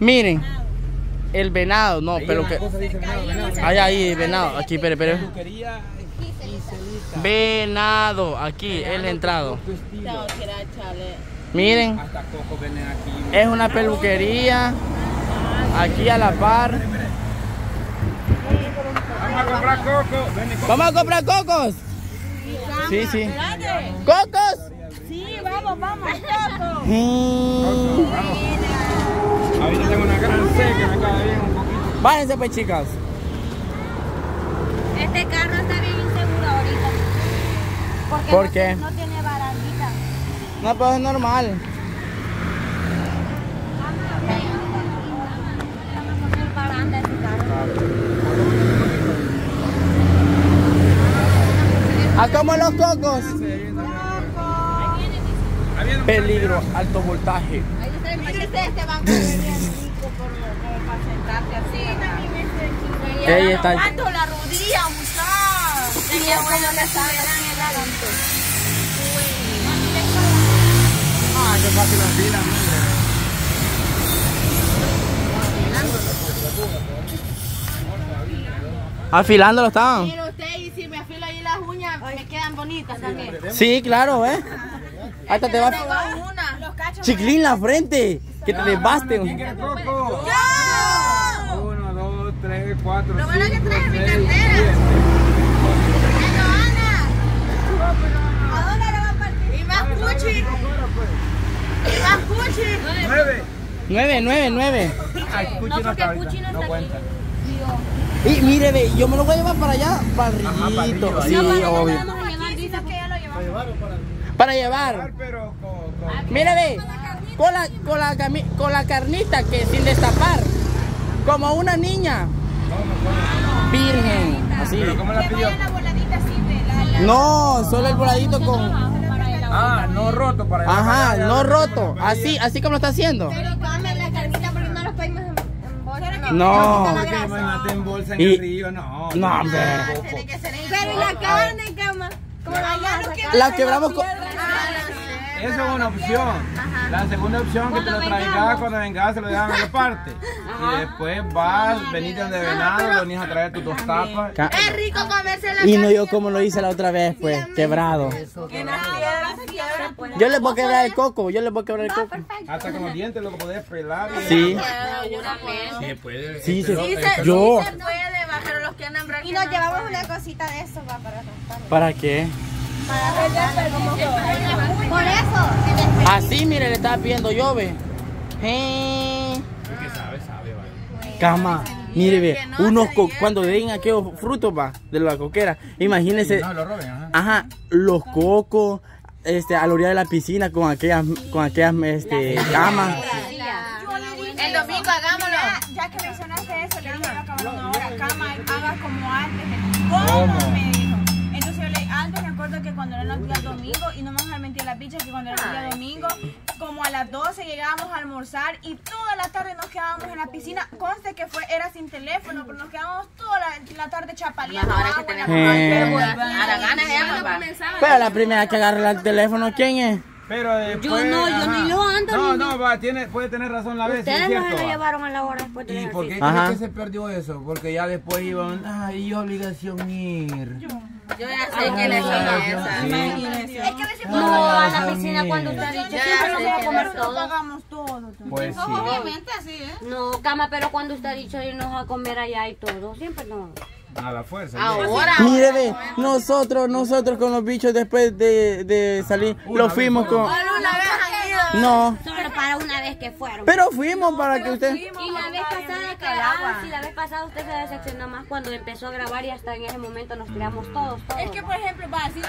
Miren, el venado, no, pero que... Hay ahí, venado, aquí, espere. Venado, aquí, el entrado. Miren, es una peluquería, aquí a la par. Vamos a comprar cocos. Sí. ¿Cocos? Sí, vamos, cocos. Ahorita tengo una gran seca, me cae bien un poquito. Bájense pues, chicas. Este carro está bien inseguro ahorita. ¿Por qué? No tiene barandita. No, pues es normal. Vamos a poner baranda a este carro. ¿A cómo los cocos? Peligro, alto voltaje. Este banco es bien rico como para sentarte así. Ella está aguantando la rodilla, muchachos. Y es bueno que está verán el adelanto. Ah, yo paso la fila, mire. Afilándolo estaban. Mire usted, y si me afilo ahí las uñas, me quedan bonitas también. Sí, claro, ¿eh? Hasta te vas. Chiclín la frente. Que te devasten. No. 1, 2, 3, 4. Lo bueno que traje mi cartera. ¿A dónde lo va a partir? Y más cuchi. Nueve. No, porque cuchi no cuenta. Y mire, ve, yo me lo voy a llevar para allá. Parrillito. Sí, obvio. Para llevar. Mire, ve. Con la carnita que sin destapar, como una niña virgen, así. ¿Pero cómo la pidió? No, solo el voladito con. Ah, no roto para. Ajá, no roto, así como lo está haciendo. Pero comen la carnita porque no los pedimos en bolsa. No. En bolsa en el río, no. No, hombre. Pero la carne, cama, como la quebramos con. Esa es una opción. Ajá. La segunda opción que te lo traigas cuando vengas, se lo dejan en la parte. Ajá. Y después vas, veniste donde venado, venís a traer tus 2 tapas. Es rico comerse la carne. Y no yo como lo hice la otra vez, pues, quebrado. Yo les voy a quebrar el coco, Hasta con los dientes lo podés pelar. Sí. Se puede. Sí, se puede. Yo. Pero los que andan brancos. Y nos llevamos una cosita de eso para romper. ¿Para qué? Por eso. Así, mire, le estaba pidiendo yo, ve. Sabe. Cama, mire, ve. Unos cuando den aquellos frutos, va, de la coquera. Imagínense. Ajá, los cocos, a la orilla de la piscina con aquellas camas. El domingo hagámoslo. Ya que mencionaste eso, le dije a la cama, hagas como antes. ¿Cómo me dijo? Entonces yo le dije, antes recuerdo que cuando eran los días domingo, y no me vamos a mentir las bichas, que cuando eran los días domingo, como a las 12 llegábamos a almorzar y toda la tarde nos quedábamos en la piscina. Conste que era sin teléfono, pero nos quedábamos toda la tarde chapaleando. Ahora que tenemos a la gana. Pero la primera que agarra el teléfono, ¿quién es? Pero después, yo ni lo ando. No, va, puede tener razón la vez. Ustedes no se lo llevaron a la hora después de la. ¿Y por qué crees que se perdió eso? Porque ya después iban, ay, obligación ir. Yo ya sé que les obligación. Es que a veces no, a la piscina cuando usted ha dicho, siempre lo vamos a comer todo. Pagamos todo. Pues sí. Obviamente así, ¿eh? No, cama, pero cuando usted ha dicho irnos a comer allá y todo, siempre no. A la fuerza. Ahora. Mire, ve, nosotros con los bichos después de salir, los fuimos con. Solo una vez han ido. No. Solo para una vez que fueron. Pero fuimos para que usted. Y la vez pasada que grabamos, y la vez pasada usted se decepcionó más cuando empezó a grabar y hasta en ese momento nos creamos todos. Es que por ejemplo, va así, los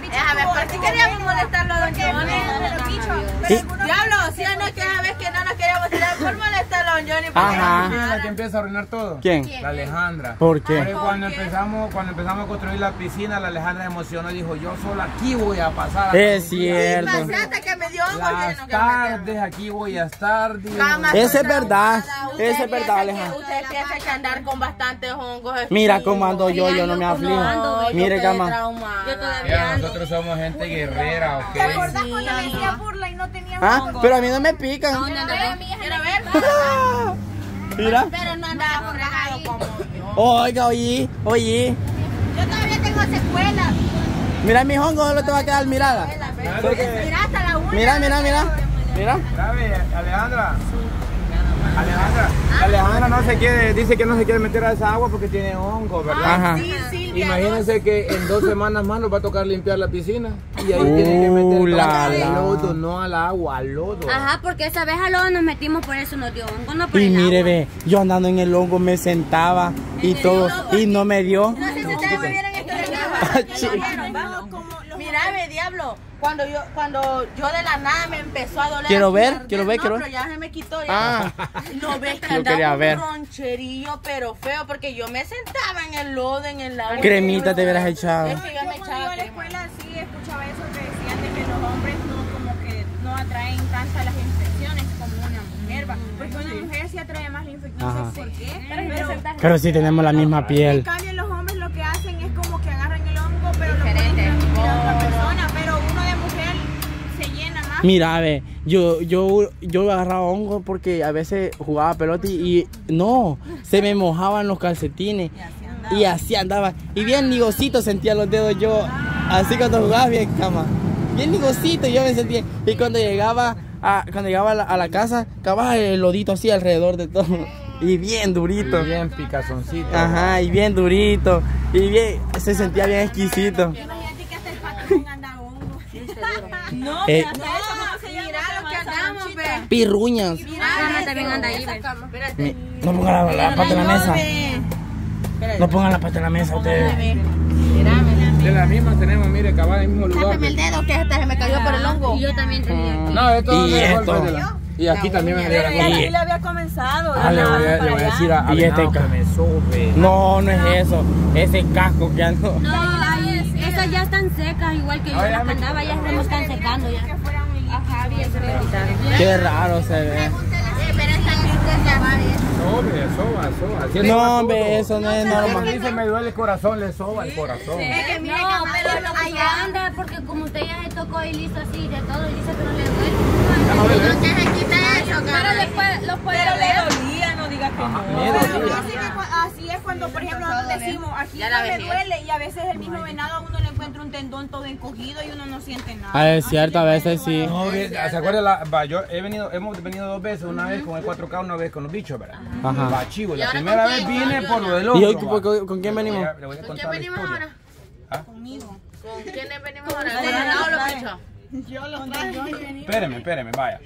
bichos. A ver, ¿por qué queríamos molestarlo a los bichos? Diablo, si no es que esa vez que no nos queríamos tirar por molestarlo a Don Johnny. Ajá. ¿Quién es la que empieza a arruinar todo? ¿Quién? La Alejandra. ¿Por qué? Cuando empezamos a construir la piscina, la Alejandra emocionó y dijo, yo solo aquí voy a pasar. Es cierto. Las tardes aquí voy a estar. Esa es verdad. Esa es verdad, Alejandra. Usted piensa que andar con bastantes hongos. Mira cómo ando yo no me aflijo. Mire, cama. Nosotros somos gente guerrera, ¿ok? ¿Te acordás cuando me hacía burla y no tenía hongos? Pero a mí no me pican. No, no, no. Mira. Pero no andaba borrado como yo. Oiga, oye. Yo todavía tengo secuelas. Mira, mi hongo, no te va a quedar mirada. Mira, hasta la una. Mira. Alejandra. Alejandra no se quiere, dice que no se quiere meter a esa agua porque tiene hongo, ¿verdad? Ajá. Sí, imagínense que en 2 semanas más nos va a tocar limpiar la piscina y ahí tienen que meter al lodo, no al agua, al lodo. Ajá, porque esa vez al lodo nos metimos, por eso nos dio hongo, no por el agua. Y mire, ve, yo andando en el hongo me sentaba y todo, y no me dio. No sé si ustedes me vieron esto de agua. Mira, ve, diablo. Cuando yo de la nada me empezó a doler. Quiero ver. Pero ya se me quitó. No ves que andaba un roncherillo, pero feo, porque yo me sentaba en el lodo, en el agua. Cremita te hubieras echado. Es que yo me echaba a la escuela, sí, escuchaba eso que decían de que los hombres no atraen tantas las infecciones como una mujer. Porque una mujer sí atrae más la infección. No sé por qué. Pero sí tenemos la misma piel. En cambio, los hombres lo que hacen es como que agarran el hongo, pero lo ponen en otra persona. Pero uno de mujer se llena más. Mira, a ver, yo agarraba hongo porque a veces jugaba pelota y se me mojaban los calcetines. Y así andaba. Y bien ligosito sentía los dedos yo. Así cuando jugaba bien, cama. Bien ligosito yo me sentía. Y cuando llegaba a la casa, acababa el lodito así alrededor de todo. Y bien durito. Y bien picazoncito. Ajá, y bien durito. Y bien, se sentía bien exquisito. Pirruñas. Mira, también anda ahí. Espérate. No pongan la pata en la mesa. No pongan la pata en la mesa ustedes. De las mismas tenemos, mire, cabal, en el mismo lugar. Sácame el dedo, que hasta se me cayó por el hongo. Y yo también tenía. No, esto. Y aquí también me dio la comida. Aquí le había comenzado. Le voy a decir a este casco. No, no es eso. Ese casco que ando. Estas ya están secas, igual que yo las andaba, ya se nos están secando ya. Ajá, bien, se me quitaron. Qué raro se ve. Pero están listas ya, No, hombre, eso no es normal. A mí se me duele el corazón, le soba el corazón. Es que mira, no, pero allá anda, porque como usted ya se tocó y listo así, de todo, y dice que no le duele. No te se quita eso, cabrón. Pero le dolía, no digas que no. Así es cuando, por ejemplo, nosotros decimos, aquí no me duele, y a veces el mismo venado a uno le encuentra un tendón todo encogido y uno no siente nada. Ah, es cierto, a veces sí. No, ¿se acuerda? Hemos venido 2 veces, una vez con el 4K, una vez con los bichos, ¿verdad? Ajá. Va, chivo, la primera vez vine por lo del otro. ¿Y hoy con quién venimos? ¿Con quién venimos ahora? Conmigo. ¿Con quién venimos ahora? ¿Con el venado o los bichos? Yo los traje. Espéreme, vaya.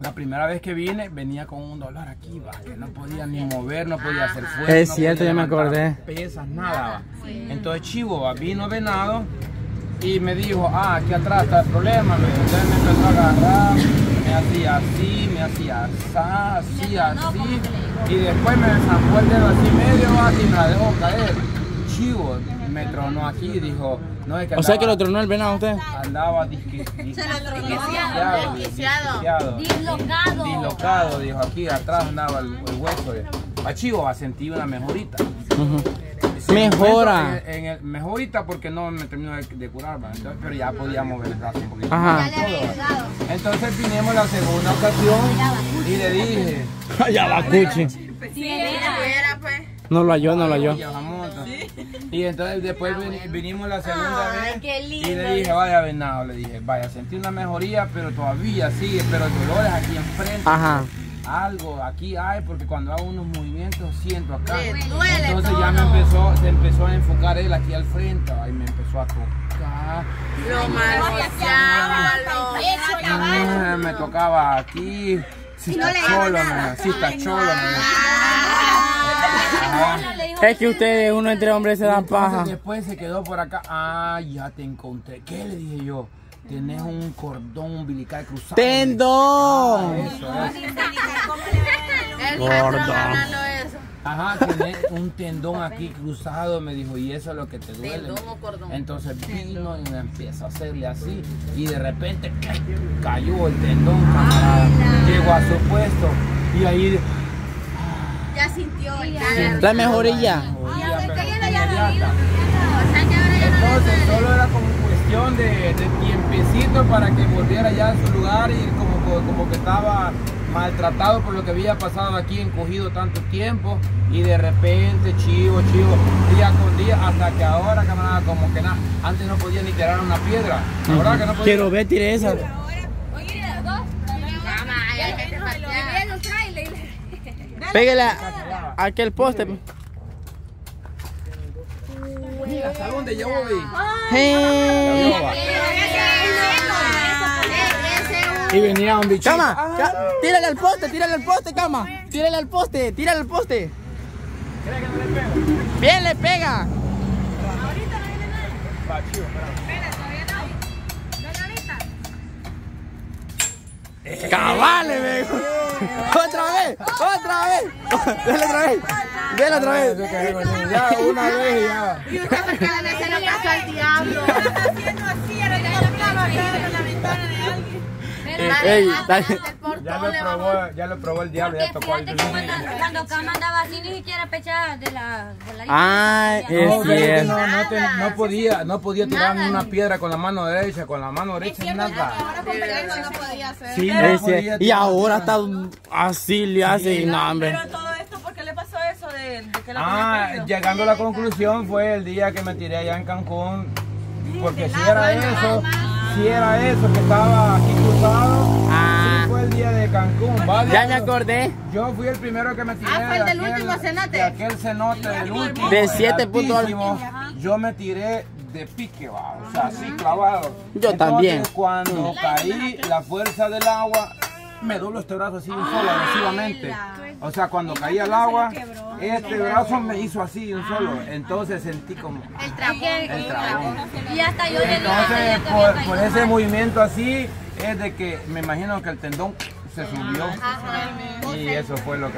La primera vez que vine, venía con un dolor aquí, va, que no podía ni mover, no podía hacer fuerza. Es cierto, ya me acordé. Pesas, nada, va. Sí. Entonces, chivo, va, vino venado y me dijo, aquí atrás está el problema. Entonces me empezó a agarrar, me hacía así. Y después me zampó el dedo así medio, va, y me la dejó caer. Chivo, me tronó aquí y dijo... No, es que o sea que lo tronó el venado usted. Andaba dislocado, dijo, aquí atrás andaba el hueso. Chivo, sentí una mejorita. Mejora. Mejorita porque no me terminó de curar, entonces, pero ya podía mover el brazo un poquito. Ajá. Entonces vinimos la segunda ocasión y le dije... Ya la cuchi. No lo halló. Y entonces después vinimos la segunda vez y le dije, vaya venado, sentí una mejoría, pero todavía sigue, pero dolores aquí enfrente. Ajá. Algo aquí hay, porque cuando hago unos movimientos siento acá. Entonces ya se empezó a enfocar él aquí al frente, ahí me empezó a tocar. Me tocaba aquí, si está cholo, Es que ustedes, uno entre hombres, se dan paja. Después se quedó por acá. Ya te encontré. ¿Qué le dije yo? Tenés un cordón umbilical cruzado. ¡Tendón! Eso. Ajá, tenés un tendón aquí cruzado, me dijo, y eso es lo que te duele. ¿Tendón o cordón? Entonces vino y me empieza a hacerle así. Y de repente cayó el tendón, camarada. Llegó a su puesto. Y ahí... Ya sintió la mejoría. Entonces solo era como cuestión de tiempecito para que volviera ya a su lugar y como que estaba maltratado por lo que había pasado aquí, encogido tanto tiempo, y de repente chivo, día con día, hasta que ahora, camarada, como que nada, antes no podía ni tirar una piedra, la verdad que no podía. Quiero ver, tire esa. Pégale a aquel poste. Mira, ¿hasta dónde llegó? Y venía un bicho. Cama, tírale al poste, Cama. Tírale al poste. ¿Crees que no le pega? Bien, le pega. Ahorita no viene nadie. Va, chivo, espera, todavía no. ¿No le avisas? Cabale, viejo. ¡Otra vez! ¡Dale otra vez! Ya, una vez ya. Y usted porque le hace lo caso al diablo. Está haciendo así, arreglando la ventana de alguien. Ya lo probó el diablo, ya tocó al diablo. Cuando Cama andaba así, ni siquiera pechaba de la... No podía tirar una piedra con la mano derecha, nada. Y ahora está así, le hace hambre. Llegando a la conclusión fue el día que me tiré allá en Cancún, porque si era eso... que estaba aquí cruzado, sí, fue el día de Cancún, ¿vale? Ya me acordé. Yo fui el primero que me tiré de aquel cenote del último. De 7.1. Yo me tiré de pique, va, o sea, así clavado. Yo también. Cuando caí, la fuerza del agua me dobló este brazo así solo, agresivamente. O sea, cuando caí al agua, este brazo me hizo así un solo. Entonces sentí como el trabón. Y hasta yo entonces, por ese movimiento así, es de que me imagino que el tendón se subió. Y eso fue lo que